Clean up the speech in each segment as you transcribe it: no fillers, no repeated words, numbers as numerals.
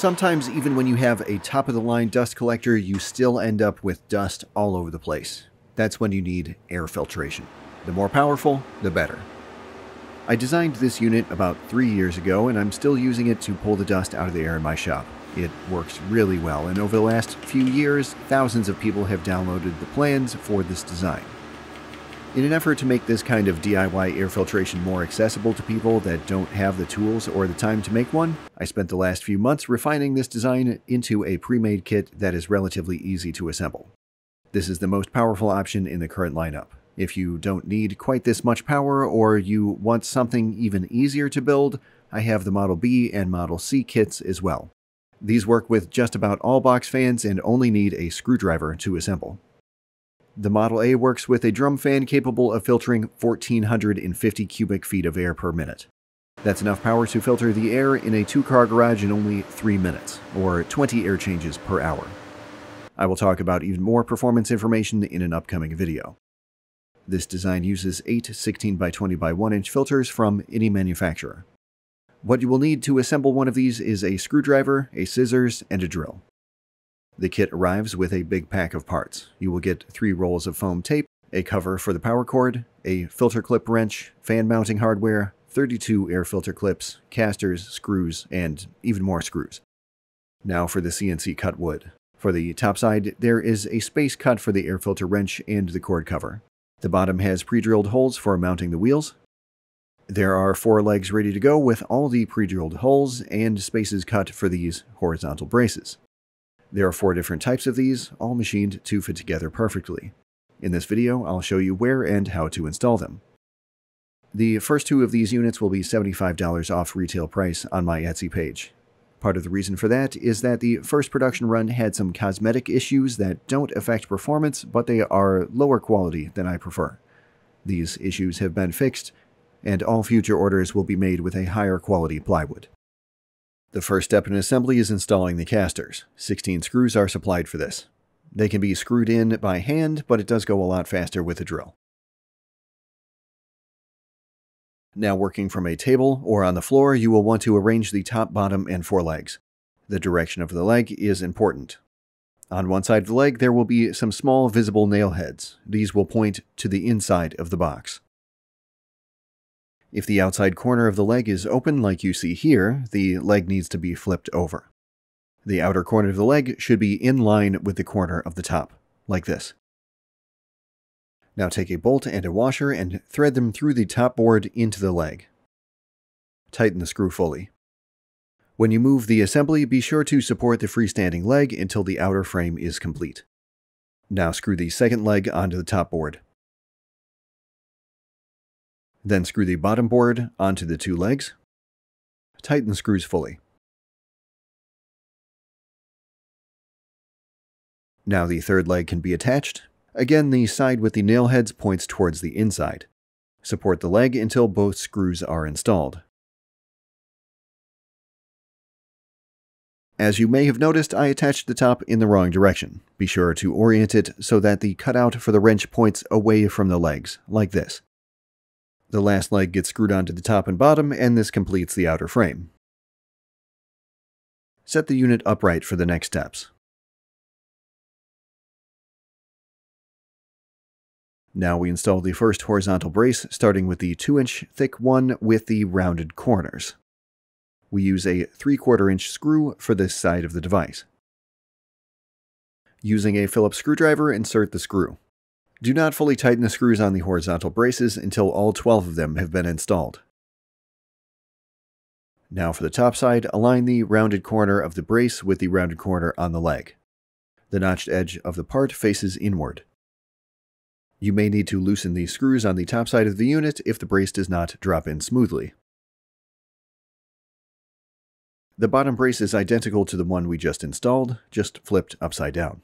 Sometimes even when you have a top-of-the-line dust collector, you still end up with dust all over the place. That's when you need air filtration. The more powerful, the better. I designed this unit about 3 years ago, and I'm still using it to pull the dust out of the air in my shop. It works really well, and over the last few years, thousands of people have downloaded the plans for this design. In an effort to make this kind of DIY air filtration more accessible to people that don't have the tools or the time to make one, I spent the last few months refining this design into a pre-made kit that is relatively easy to assemble. This is the most powerful option in the current lineup. If you don't need quite this much power or you want something even easier to build, I have the Model B and Model C kits as well. These work with just about all box fans and only need a screwdriver to assemble. The Model A works with a drum fan capable of filtering 1,450 cubic feet of air per minute. That's enough power to filter the air in a two-car garage in only 3 minutes, or 20 air changes per hour. I will talk about even more performance information in an upcoming video. This design uses 8 16x20x1-inch filters from any manufacturer. What you will need to assemble one of these is a screwdriver, a scissors, and a drill. The kit arrives with a big pack of parts. You will get 3 rolls of foam tape, a cover for the power cord, a filter clip wrench, fan mounting hardware, 32 air filter clips, casters, screws, and even more screws. Now for the CNC cut wood. For the top side, there is a space cut for the air filter wrench and the cord cover. The bottom has pre-drilled holes for mounting the wheels. There are 4 legs ready to go with all the pre-drilled holes and spaces cut for these horizontal braces. There are 4 different types of these, all machined to fit together perfectly. In this video, I'll show you where and how to install them. The first 2 of these units will be $75 off retail price on my Etsy page. Part of the reason for that is that the first production run had some cosmetic issues that don't affect performance, but they are lower quality than I prefer. These issues have been fixed, and all future orders will be made with a higher quality plywood. The first step in assembly is installing the casters. 16 screws are supplied for this. They can be screwed in by hand, but it does go a lot faster with a drill. Now working from a table or on the floor, you will want to arrange the top, bottom, and forelegs. The direction of the leg is important. On one side of the leg, there will be some small visible nail heads. These will point to the inside of the box. If the outside corner of the leg is open like you see here, the leg needs to be flipped over. The outer corner of the leg should be in line with the corner of the top, like this. Now take a bolt and a washer and thread them through the top board into the leg. Tighten the screw fully. When you move the assembly, be sure to support the freestanding leg until the outer frame is complete. Now screw the second leg onto the top board. Then screw the bottom board onto the 2 legs. Tighten the screws fully. Now the third leg can be attached. Again, the side with the nail heads points towards the inside. Support the leg until both screws are installed. As you may have noticed, I attached the top in the wrong direction. Be sure to orient it so that the cutout for the wrench points away from the legs, like this. The last leg gets screwed onto the top and bottom, and this completes the outer frame. Set the unit upright for the next steps. Now we install the first horizontal brace, starting with the 2-inch thick one with the rounded corners. We use a 3/4-inch screw for this side of the device. Using a Phillips screwdriver, insert the screw. Do not fully tighten the screws on the horizontal braces until all 12 of them have been installed. Now for the top side, align the rounded corner of the brace with the rounded corner on the leg. The notched edge of the part faces inward. You may need to loosen these screws on the top side of the unit if the brace does not drop in smoothly. The bottom brace is identical to the one we just installed, just flipped upside down.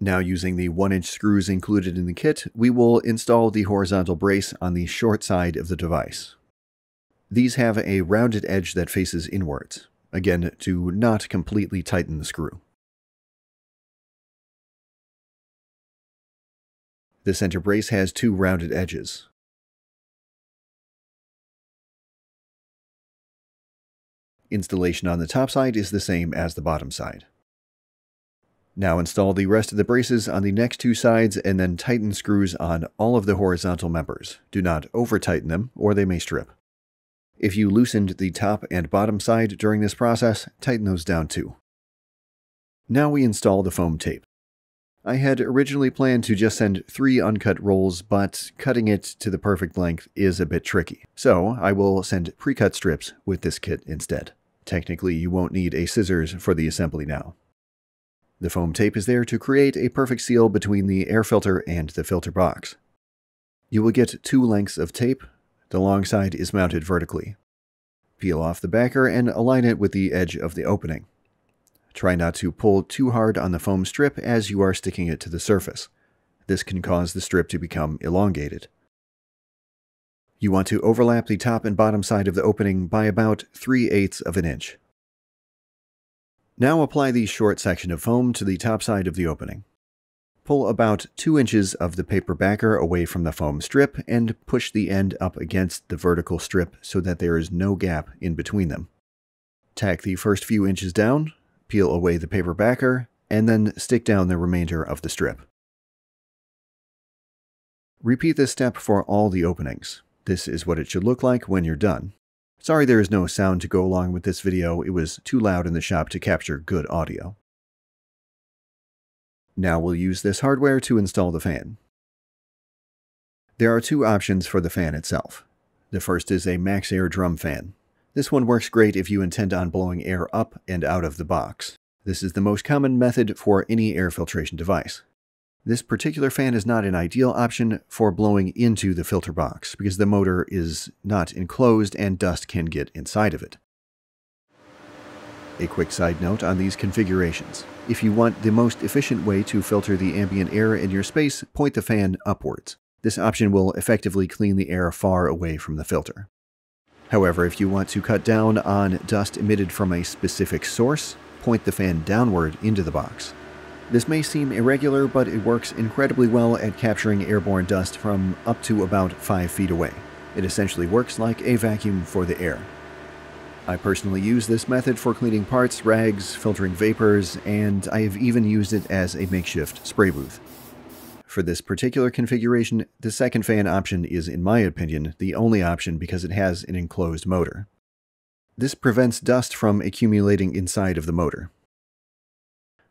Now using the 1-inch screws included in the kit, we will install the horizontal brace on the short side of the device. These have a rounded edge that faces inwards. Again, do not completely tighten the screw. The center brace has 2 rounded edges. Installation on the top side is the same as the bottom side. Now install the rest of the braces on the next two sides and then tighten screws on all of the horizontal members. Do not over-tighten them or they may strip. If you loosened the top and bottom side during this process, tighten those down too. Now we install the foam tape. I had originally planned to just send 3 uncut rolls, but cutting it to the perfect length is a bit tricky. So I will send pre-cut strips with this kit instead. Technically, you won't need a scissors for the assembly now. The foam tape is there to create a perfect seal between the air filter and the filter box. You will get 2 lengths of tape. The long side is mounted vertically. Peel off the backer and align it with the edge of the opening. Try not to pull too hard on the foam strip as you are sticking it to the surface. This can cause the strip to become elongated. You want to overlap the top and bottom side of the opening by about 3/8 of an inch. Now apply the short section of foam to the top side of the opening. Pull about 2 inches of the paper backer away from the foam strip and push the end up against the vertical strip so that there is no gap in between them. Tack the first few inches down, peel away the paper backer, and then stick down the remainder of the strip. Repeat this step for all the openings. This is what it should look like when you're done. Sorry there is no sound to go along with this video, it was too loud in the shop to capture good audio. Now we'll use this hardware to install the fan. There are 2 options for the fan itself. The first is a max air drum fan. This one works great if you intend on blowing air up and out of the box. This is the most common method for any air filtration device. This particular fan is not an ideal option for blowing into the filter box because the motor is not enclosed and dust can get inside of it. A quick side note on these configurations. If you want the most efficient way to filter the ambient air in your space, point the fan upwards. This option will effectively clean the air far away from the filter. However, if you want to cut down on dust emitted from a specific source, point the fan downward into the box. This may seem irregular, but it works incredibly well at capturing airborne dust from up to about 5 feet away. It essentially works like a vacuum for the air. I personally use this method for cleaning parts, rags, filtering vapors, and I have even used it as a makeshift spray booth. For this particular configuration, the second fan option is, in my opinion, the only option because it has an enclosed motor. This prevents dust from accumulating inside of the motor.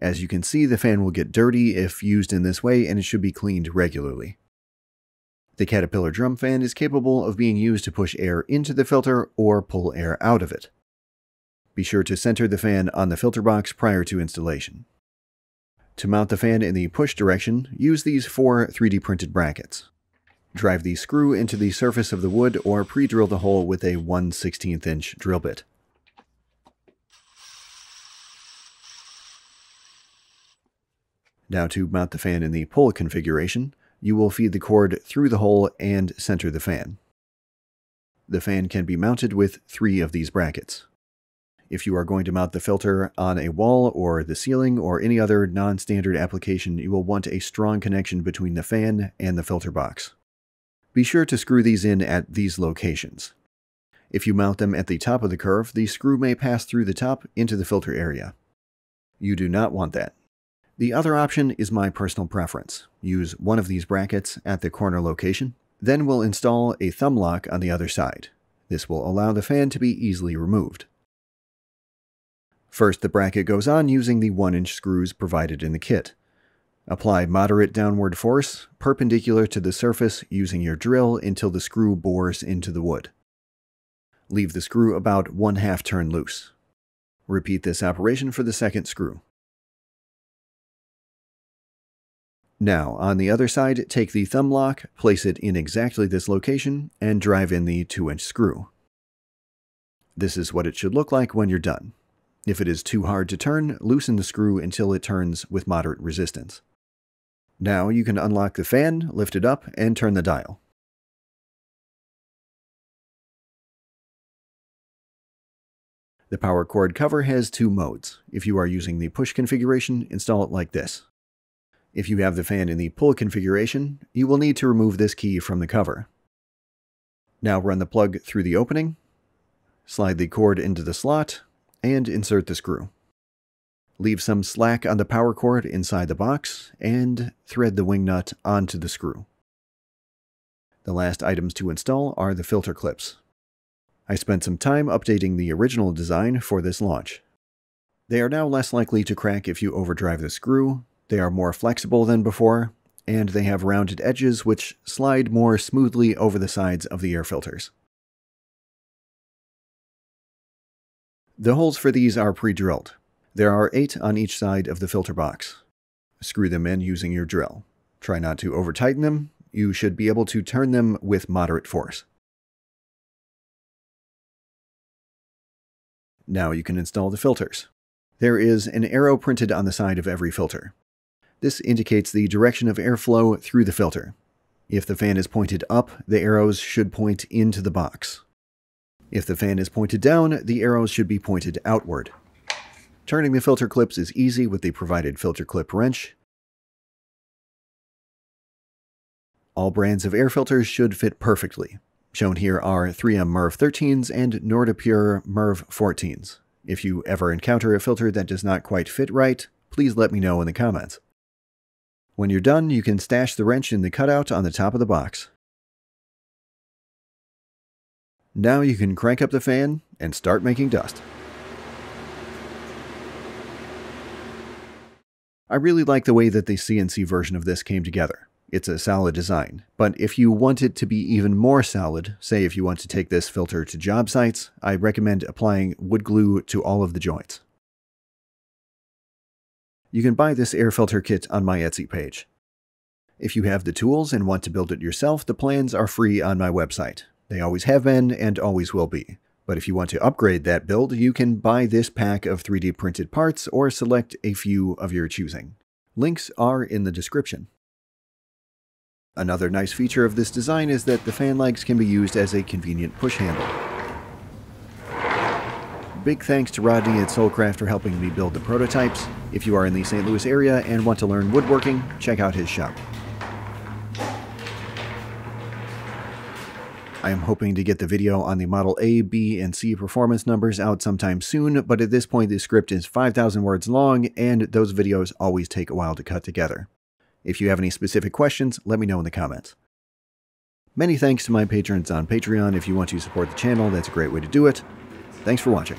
As you can see, the fan will get dirty if used in this way, and it should be cleaned regularly. The Caterpillar drum fan is capable of being used to push air into the filter or pull air out of it. Be sure to center the fan on the filter box prior to installation. To mount the fan in the push direction, use these 4 3D printed brackets. Drive the screw into the surface of the wood or pre-drill the hole with a 1/16 inch drill bit. Now to mount the fan in the pull configuration, you will feed the cord through the hole and center the fan. The fan can be mounted with 3 of these brackets. If you are going to mount the filter on a wall or the ceiling or any other non-standard application, you will want a strong connection between the fan and the filter box. Be sure to screw these in at these locations. If you mount them at the top of the curve, the screw may pass through the top into the filter area. You do not want that. The other option is my personal preference. Use one of these brackets at the corner location, then we'll install a thumb lock on the other side. This will allow the fan to be easily removed. First, the bracket goes on using the 1-inch screws provided in the kit. Apply moderate downward force, perpendicular to the surface using your drill until the screw bores into the wood. Leave the screw about 1/2 turn loose. Repeat this operation for the second screw. Now, on the other side, take the thumb lock, place it in exactly this location, and drive in the 2-inch screw. This is what it should look like when you're done. If it is too hard to turn, loosen the screw until it turns with moderate resistance. Now you can unlock the fan, lift it up, and turn the dial. The power cord cover has 2 modes. If you are using the push configuration, install it like this. If you have the fan in the pull configuration, you will need to remove this key from the cover. Now run the plug through the opening. Slide the cord into the slot and insert the screw. Leave some slack on the power cord inside the box and thread the wing nut onto the screw. The last items to install are the filter clips. I spent some time updating the original design for this launch. They are now less likely to crack if you overdrive the screw, they are more flexible than before, and they have rounded edges which slide more smoothly over the sides of the air filters. The holes for these are pre-drilled. There are 8 on each side of the filter box. Screw them in using your drill. Try not to over-tighten them. You should be able to turn them with moderate force. Now you can install the filters. There is an arrow printed on the side of every filter. This indicates the direction of airflow through the filter. If the fan is pointed up, the arrows should point into the box. If the fan is pointed down, the arrows should be pointed outward. Turning the filter clips is easy with the provided filter clip wrench. All brands of air filters should fit perfectly. Shown here are 3M MERV 13s and Nordic Pure MERV 14s. If you ever encounter a filter that does not quite fit right, please let me know in the comments. When you're done, you can stash the wrench in the cutout on the top of the box. Now you can crank up the fan and start making dust. I really like the way that the CNC version of this came together. It's a solid design, but if you want it to be even more solid, say if you want to take this filter to job sites, I recommend applying wood glue to all of the joints. You can buy this air filter kit on my Etsy page. If you have the tools and want to build it yourself, the plans are free on my website. They always have been and always will be. But if you want to upgrade that build, you can buy this pack of 3D printed parts or select a few of your choosing. Links are in the description. Another nice feature of this design is that the fan legs can be used as a convenient push handle. Big thanks to Rodney at SoulCraft for helping me build the prototypes. If you are in the St. Louis area and want to learn woodworking, check out his shop. I am hoping to get the video on the Model A, B, and C performance numbers out sometime soon, but at this point the script is 5,000 words long and those videos always take a while to cut together. If you have any specific questions, let me know in the comments. Many thanks to my patrons on Patreon. If you want to support the channel, that's a great way to do it. Thanks for watching.